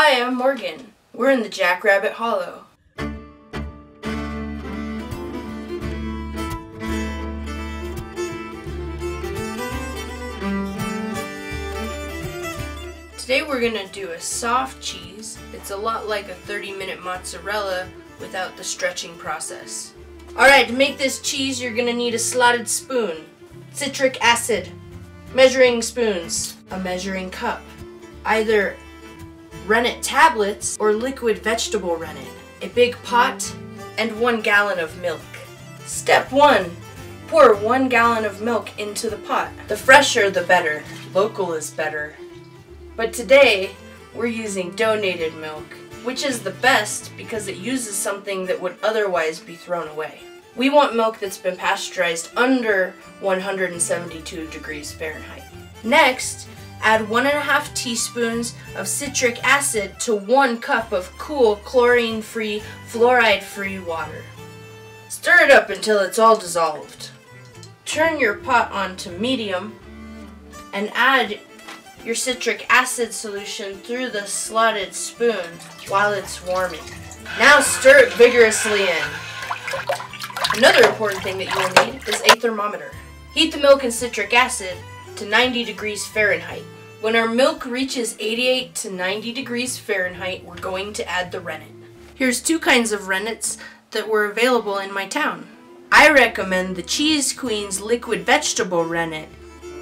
Hi, I'm Morgan. We're in the Jackrabbit Hollow. Today we're going to do a soft cheese. It's a lot like a 30-minute mozzarella without the stretching process. Alright, to make this cheese you're going to need a slotted spoon, citric acid, measuring spoons, a measuring cup, either rennet tablets or liquid vegetable rennet, a big pot, and 1 gallon of milk. Step 1. Pour 1 gallon of milk into the pot. The fresher the better. Local is better. But today, we're using donated milk, which is the best because it uses something that would otherwise be thrown away. We want milk that's been pasteurized under 172 degrees Fahrenheit. Next, add 1.5 teaspoons of citric acid to 1 cup of cool, chlorine-free, fluoride-free water. Stir it up until it's all dissolved. Turn your pot on to medium and add your citric acid solution through the slotted spoon while it's warming. Now stir it vigorously in. Another important thing that you will need is a thermometer. Heat the milk and citric acid to 90 degrees Fahrenheit. When our milk reaches 88 to 90 degrees Fahrenheit, we're going to add the rennet. Here's 2 kinds of rennets that were available in my town. I recommend the Cheese Queen's Liquid Vegetable Rennet.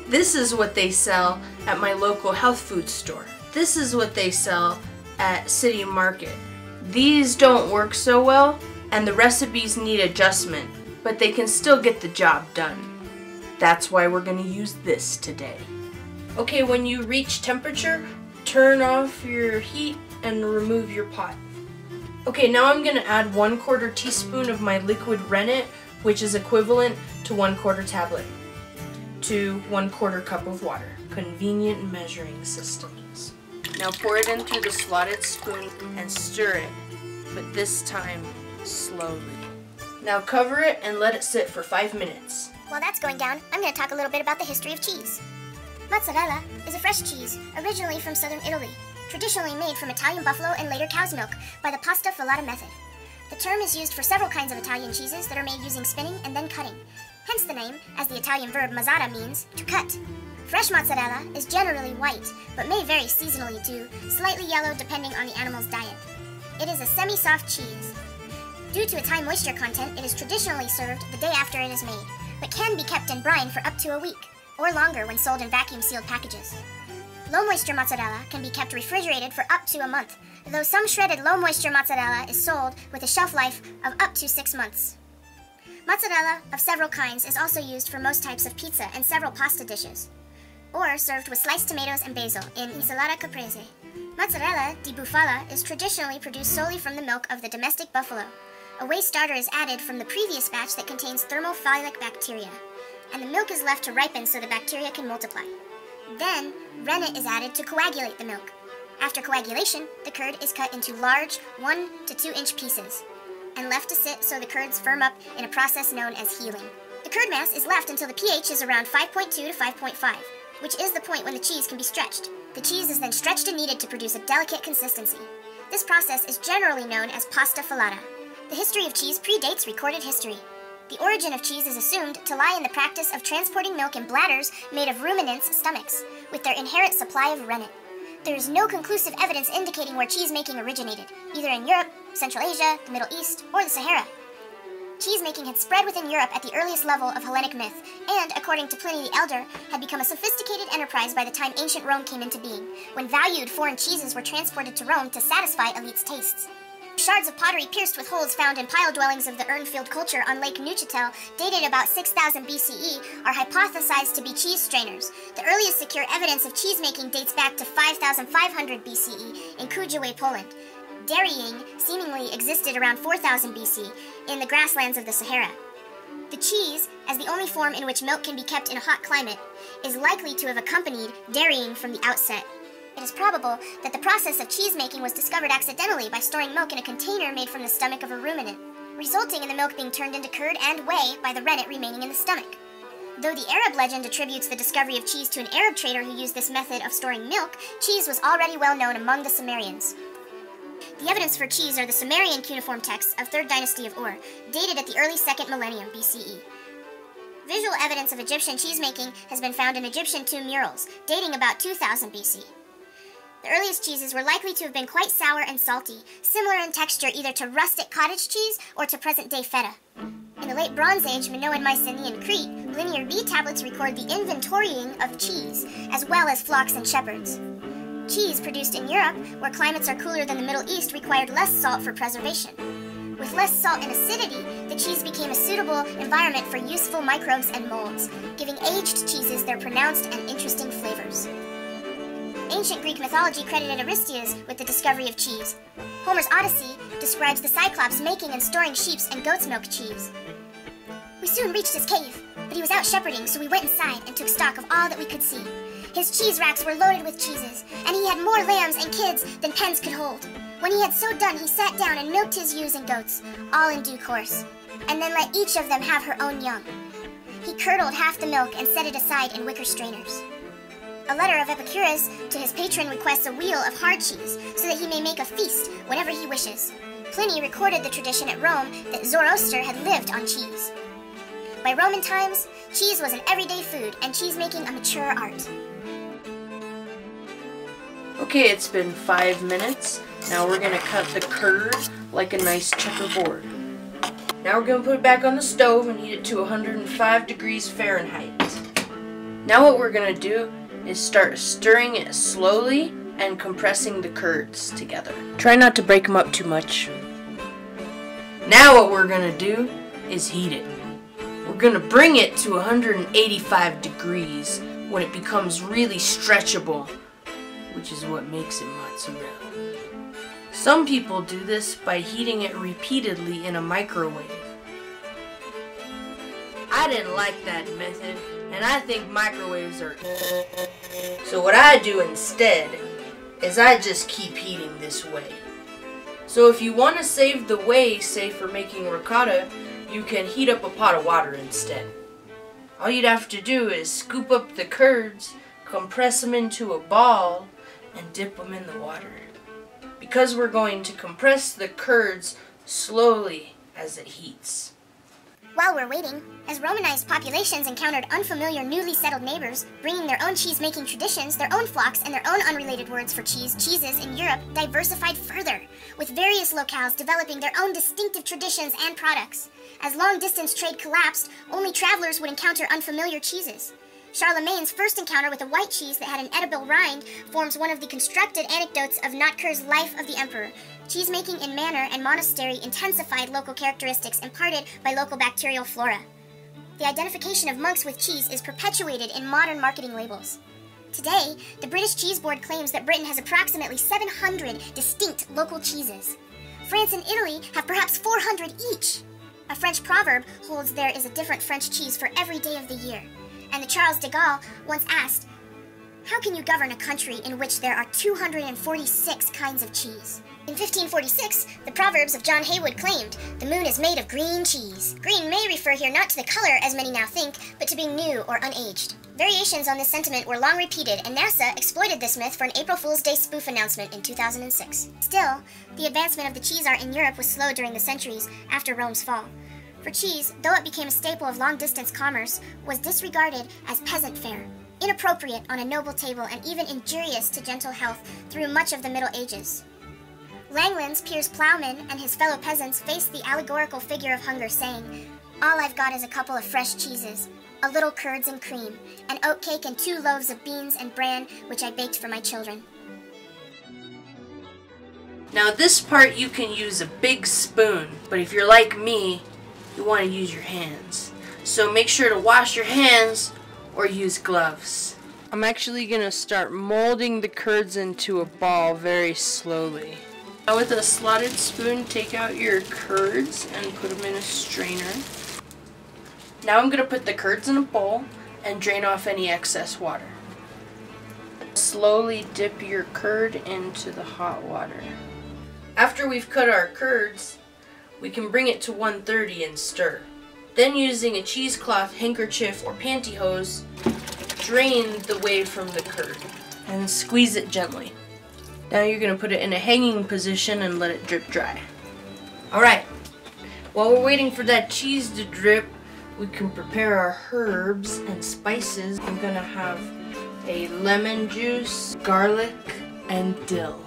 This is what they sell at my local health food store. This is what they sell at City Market. These don't work so well, and the recipes need adjustment, but they can still get the job done. That's why we're going to use this today. Okay, when you reach temperature, turn off your heat and remove your pot. Okay, now I'm going to add 1/4 teaspoon of my liquid rennet, which is equivalent to 1/4 tablet. To 1/4 cup of water. Convenient measuring systems. Now pour it in through the slotted spoon and stir it, but this time slowly. Now cover it and let it sit for 5 minutes. While that's going down, I'm going to talk a little bit about the history of cheese. Mozzarella is a fresh cheese originally from southern Italy, traditionally made from Italian buffalo and later cow's milk by the pasta filata method. The term is used for several kinds of Italian cheeses that are made using spinning and then cutting. Hence the name, as the Italian verb mazzata means to cut. Fresh mozzarella is generally white, but may vary seasonally to slightly yellow depending on the animal's diet. It is a semi-soft cheese. Due to its high moisture content, it is traditionally served the day after it is made, but can be kept in brine for up to a week, or longer when sold in vacuum-sealed packages. Low-moisture mozzarella can be kept refrigerated for up to a month, though some shredded low-moisture mozzarella is sold with a shelf life of up to 6 months. Mozzarella of several kinds is also used for most types of pizza and several pasta dishes, or served with sliced tomatoes and basil in insalata caprese. Mozzarella di bufala is traditionally produced solely from the milk of the domestic buffalo. A whey starter is added from the previous batch that contains thermophilic bacteria, and the milk is left to ripen so the bacteria can multiply. Then, rennet is added to coagulate the milk. After coagulation, the curd is cut into large 1 to 2 inch pieces and left to sit so the curds firm up in a process known as healing. The curd mass is left until the pH is around 5.2 to 5.5, which is the point when the cheese can be stretched. The cheese is then stretched and kneaded to produce a delicate consistency. This process is generally known as pasta filata. The history of cheese predates recorded history. The origin of cheese is assumed to lie in the practice of transporting milk in bladders made of ruminants' stomachs, with their inherent supply of rennet. There is no conclusive evidence indicating where cheese-making originated, either in Europe, Central Asia, the Middle East, or the Sahara. Cheese-making had spread within Europe at the earliest level of Hellenic myth, and, according to Pliny the Elder, had become a sophisticated enterprise by the time ancient Rome came into being, when valued foreign cheeses were transported to Rome to satisfy elites' tastes. Shards of pottery pierced with holes found in pile dwellings of the Urnfield culture on Lake Neuchâtel, dated about 6000 BCE, are hypothesized to be cheese strainers. The earliest secure evidence of cheesemaking dates back to 5500 BCE in Kujawy, Poland. Dairying seemingly existed around 4000 BC in the grasslands of the Sahara. The cheese, as the only form in which milk can be kept in a hot climate, is likely to have accompanied dairying from the outset. It is probable that the process of cheesemaking was discovered accidentally by storing milk in a container made from the stomach of a ruminant, resulting in the milk being turned into curd and whey by the rennet remaining in the stomach. Though the Arab legend attributes the discovery of cheese to an Arab trader who used this method of storing milk, cheese was already well known among the Sumerians. The evidence for cheese are the Sumerian cuneiform texts of 3rd Dynasty of Ur, dated at the early 2nd millennium BCE. Visual evidence of Egyptian cheesemaking has been found in Egyptian tomb murals, dating about 2000 BC. The earliest cheeses were likely to have been quite sour and salty, similar in texture either to rustic cottage cheese or to present-day feta. In the late Bronze Age, Minoan, Mycenaean, Crete, linear B tablets record the inventorying of cheese, as well as flocks and shepherds. Cheese produced in Europe, where climates are cooler than the Middle East, required less salt for preservation. With less salt and acidity, the cheese became a suitable environment for useful microbes and molds, giving aged cheeses their pronounced and interesting flavors. Ancient Greek mythology credited Aristeas with the discovery of cheese. Homer's Odyssey describes the Cyclops making and storing sheep's and goat's milk cheese. We soon reached his cave, but he was out shepherding, so we went inside and took stock of all that we could see. His cheese racks were loaded with cheeses, and he had more lambs and kids than pens could hold. When he had so done, he sat down and milked his ewes and goats, all in due course, and then let each of them have her own young. He curdled half the milk and set it aside in wicker strainers. A letter of Epicurus to his patron requests a wheel of hard cheese, so that he may make a feast whenever he wishes. Pliny recorded the tradition at Rome that Zoroaster had lived on cheese. By Roman times, cheese was an everyday food, and cheesemaking a mature art. Okay, it's been 5 minutes. Now we're gonna cut the curd like a nice checkerboard. Now we're gonna put it back on the stove and heat it to 105 degrees Fahrenheit. Now what we're gonna do is start stirring it slowly and compressing the curds together. Try not to break them up too much. Now what we're gonna do is heat it. We're gonna bring it to 185 degrees when it becomes really stretchable, which is what makes it mozzarella. Some people do this by heating it repeatedly in a microwave. I didn't like that method, and I think microwaves are... So what I do instead is I just keep heating this way. So if you want to save the whey, say for making ricotta, you can heat up a pot of water instead. All you'd have to do is scoop up the curds, compress them into a ball, and dip them in the water. Because we're going to compress the curds slowly as it heats. While we're waiting, as Romanized populations encountered unfamiliar newly settled neighbors, bringing their own cheese-making traditions, their own flocks, and their own unrelated words for cheese, cheeses in Europe diversified further, with various locales developing their own distinctive traditions and products. As long-distance trade collapsed, only travelers would encounter unfamiliar cheeses. Charlemagne's first encounter with a white cheese that had an edible rind forms one of the constructed anecdotes of Notker's Life of the Emperor. Cheesemaking in manor and monastery intensified local characteristics imparted by local bacterial flora. The identification of monks with cheese is perpetuated in modern marketing labels. Today, the British Cheese Board claims that Britain has approximately 700 distinct local cheeses. France and Italy have perhaps 400 each. A French proverb holds there is a different French cheese for every day of the year. And the Charles de Gaulle once asked, "How can you govern a country in which there are 246 kinds of cheese?" In 1546, the Proverbs of John Heywood claimed, "The moon is made of green cheese." Green may refer here not to the color, as many now think, but to being new or unaged. Variations on this sentiment were long repeated, and NASA exploited this myth for an April Fool's Day spoof announcement in 2006. Still, the advancement of the cheese art in Europe was slow during the centuries after Rome's fall. For cheese, though it became a staple of long-distance commerce, was disregarded as peasant fare, inappropriate on a noble table and even injurious to gentle health through much of the Middle Ages. Langland's Piers Plowman and his fellow peasants faced the allegorical figure of hunger, saying, "All I've got is a couple of fresh cheeses, a little curds and cream, an oatcake and 2 loaves of beans and bran, which I baked for my children." Now this part you can use a big spoon, but if you're like me, you want to use your hands. So make sure to wash your hands or use gloves. I'm actually going to start molding the curds into a ball very slowly. Now with a slotted spoon, take out your curds and put them in a strainer. Now I'm going to put the curds in a bowl and drain off any excess water. Slowly dip your curd into the hot water. After we've cut our curds, we can bring it to 130 and stir. Then using a cheesecloth, handkerchief, or pantyhose, drain the whey from the curd and squeeze it gently. Now you're going to put it in a hanging position and let it drip dry. Alright, while we're waiting for that cheese to drip, we can prepare our herbs and spices. I'm going to have a lemon juice, garlic, and dill.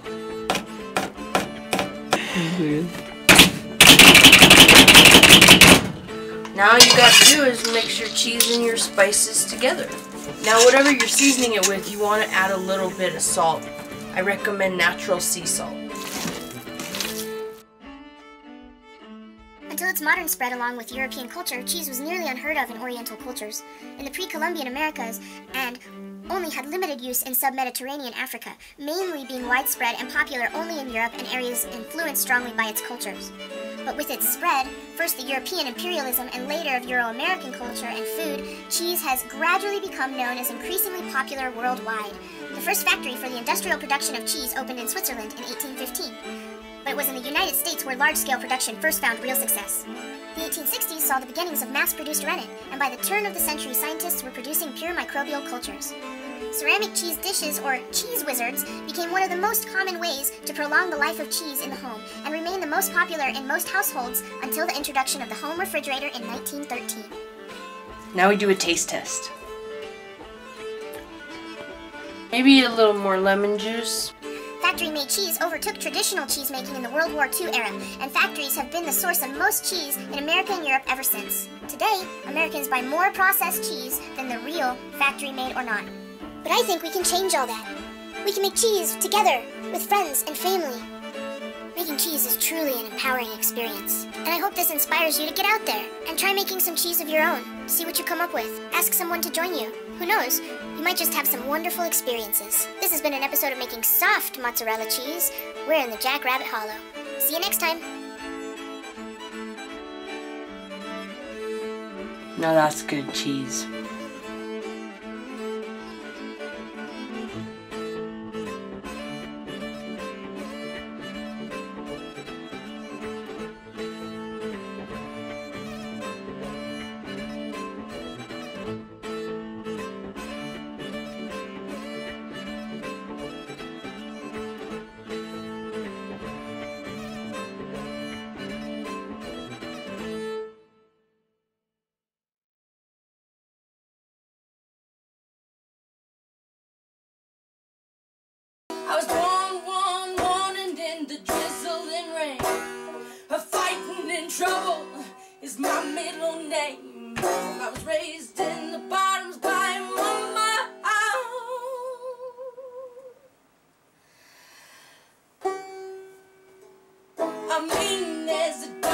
Now you got to do is mix your cheese and your spices together. Now whatever you're seasoning it with, you want to add a little bit of salt. I recommend natural sea salt. Until its modern spread along with European culture, cheese was nearly unheard of in Oriental cultures, in the pre-Columbian Americas, and only had limited use in sub-Mediterranean Africa, mainly being widespread and popular only in Europe and areas influenced strongly by its cultures. But with its spread, first the European imperialism and later of Euro-American culture and food, cheese has gradually become known as increasingly popular worldwide. The first factory for the industrial production of cheese opened in Switzerland in 1815, but it was in the United States where large-scale production first found real success. The 1860s saw the beginnings of mass-produced rennet, and by the turn of the century scientists were producing pure microbial cultures. Ceramic cheese dishes, or cheese wizards, became one of the most common ways to prolong the life of cheese in the home and remain the most popular in most households until the introduction of the home refrigerator in 1913. Now we do a taste test. Maybe a little more lemon juice. Factory-made cheese overtook traditional cheesemaking in the World War II era, and factories have been the source of most cheese in America and Europe ever since. Today, Americans buy more processed cheese than the real, factory-made or not. But I think we can change all that. We can make cheese together, with friends and family. Making cheese is truly an empowering experience. And I hope this inspires you to get out there and try making some cheese of your own. See what you come up with. Ask someone to join you. Who knows, you might just have some wonderful experiences. This has been an episode of Making Soft Mozzarella Cheese. We're in the Jackrabbit Hollow. See you next time. Now that's good cheese. I was born one morning in the drizzling rain. A fighting and trouble is my middle name. I was raised in the bottoms by mama. I'm mean as a